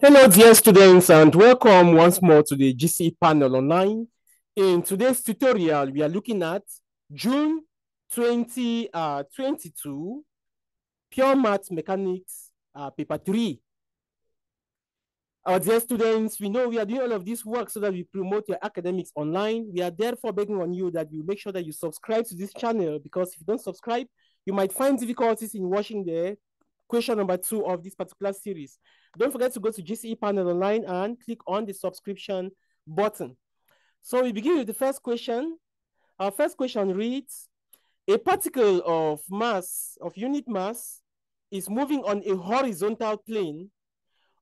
Hello dear students, and welcome once more to the GCE Panel Online. In today's tutorial, we are looking at June 2022, Pure Maths Mechanics, Paper 3. Our dear students, we know we are doing all of this work so that we promote your academics online. We are therefore begging on you that you make sure that you subscribe to this channel, because if you don't subscribe, you might find difficulties in watching the question number 2 of this particular series. Don't forget to go to GCE Panel Online and click on the subscription button. So we begin with the first question. Our first question reads, a particle of mass, of unit mass, is moving on a horizontal plane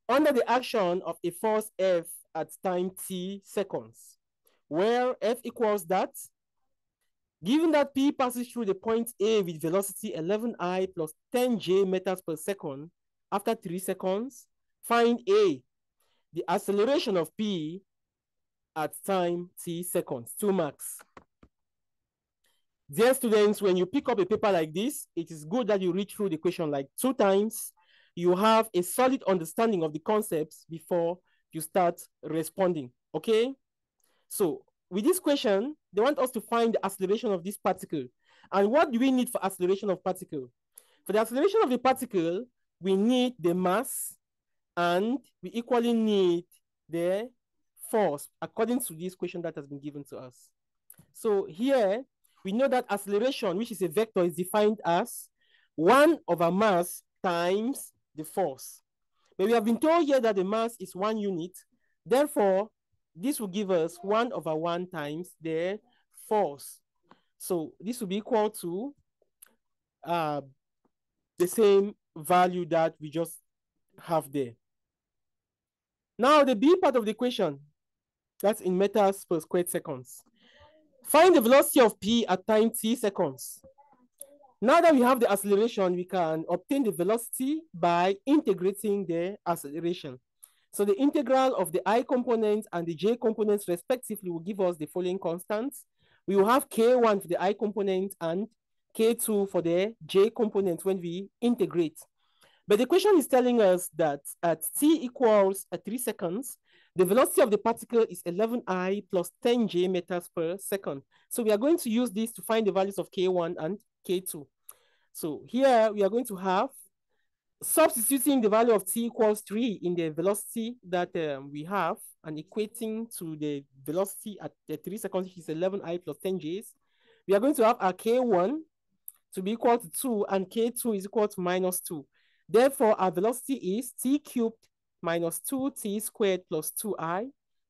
under the action of a force F at time t seconds, where F equals that. Given that P passes through the point A with velocity 11i plus 10j meters per second after 3 seconds, find A, the acceleration of P at time t seconds. 2 marks. Dear students, when you pick up a paper like this, it is good that you read through the question like 2 times. You have a solid understanding of the concepts before you start responding, okay? So with this question, they want us to find the acceleration of this particle. And what do we need for acceleration of particle? For the acceleration of the particle, we need the mass, and we equally need the force, according to this question that has been given to us. So here, we know that acceleration, which is a vector, is defined as 1/mass times the force. But we have been told here that the mass is 1 unit. Therefore, this will give us 1/1 times the force. So this will be equal to the same value that we just have there. Now the B part of the equation, that's in meters per squared seconds. Find the velocity of P at time t seconds. Now that we have the acceleration, we can obtain the velocity by integrating the acceleration. So the integral of the I components and the j components respectively will give us the following constants. We will have k1 for the I component and k2 for the j component when we integrate. But the question is telling us that at t equals 3 seconds, the velocity of the particle is 11i plus 10j meters per second. So we are going to use this to find the values of k1 and k2. So here we are going to have, substituting the value of t equals 3 in the velocity that we have and equating to the velocity at the 3 seconds, which is 11i plus 10j's, we are going to have our k1 to be equal to 2 and k2 is equal to minus 2. Therefore, our velocity is t cubed minus 2t squared plus 2i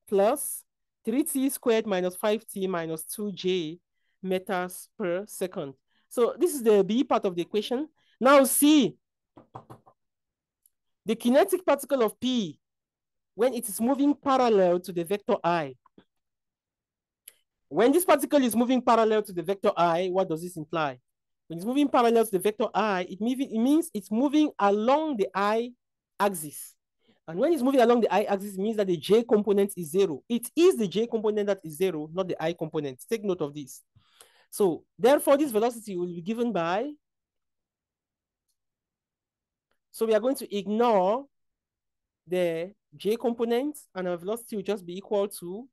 plus 3t squared minus 5t minus 2j meters per second. So this is the B part of the equation. Now C, the kinetic particle of P, when it is moving parallel to the vector I. When this particle is moving parallel to the vector I, what does this imply? When it's moving parallel to the vector I, it means it's moving along the I axis. And when it's moving along the I axis, it means that the j component is 0. It is the j component that is 0, not the I component. Take note of this. So therefore, this velocity will be given by, so we are going to ignore the j component, and our velocity will just be equal to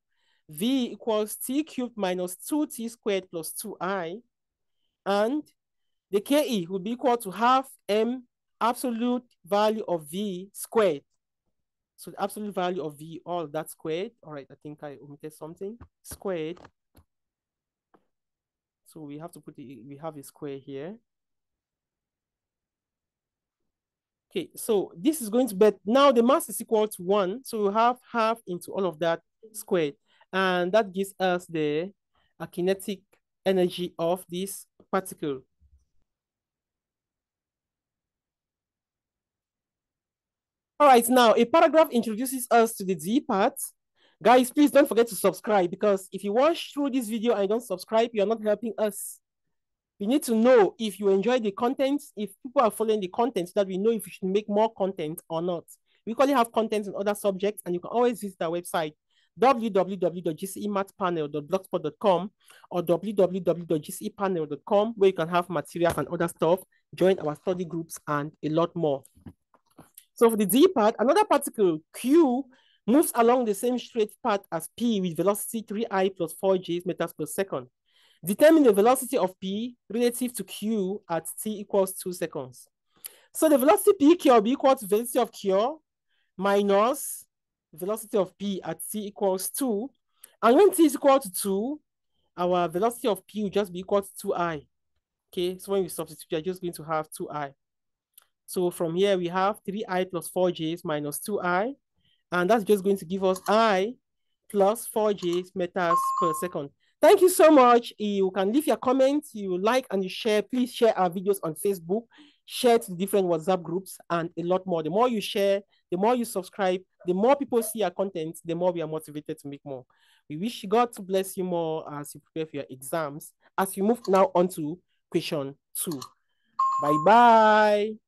v equals t cubed minus 2t squared plus 2i. And the ke will be equal to half m absolute value of v squared. So the absolute value of v, all that squared. All right, I think I omitted something. Squared. So we have to put the, we have a square here. Okay, so this is going to be, now the mass is equal to 1, so we'll have half into all of that squared. And that gives us the kinetic energy of this particle. All right, now a paragraph introduces us to the D part. Guys, please don't forget to subscribe, because if you watch through this video and you don't subscribe, you are not helping us. We need to know if you enjoy the content, if people are following the content, so that we know if we should make more content or not. We currently have content on other subjects, and you can always visit our website, www.gcematpanel.blogspot.com or www.gcepanel.com, where you can have materials and other stuff, join our study groups, and a lot more. So for the D part, another particle, Q, moves along the same straight path as P with velocity 3i plus 4j meters per second. Determine the velocity of P relative to Q at t equals 2 seconds. So the velocity PQ will be equal to velocity of Q minus velocity of P at t equals 2. And when t is equal to 2, our velocity of P will just be equal to 2i. Okay, so when we substitute, we are just going to have 2i. So from here, we have 3i plus 4j minus 2i. And that's just going to give us I plus 4j meters per second. Thank you so much. You can leave your comments, you like and you share. Please share our videos on Facebook, share to different WhatsApp groups and a lot more. The more you share, the more you subscribe, the more people see our content, the more we are motivated to make more. We wish God to bless you more as you prepare for your exams, as we move now on to question 2. Bye-bye.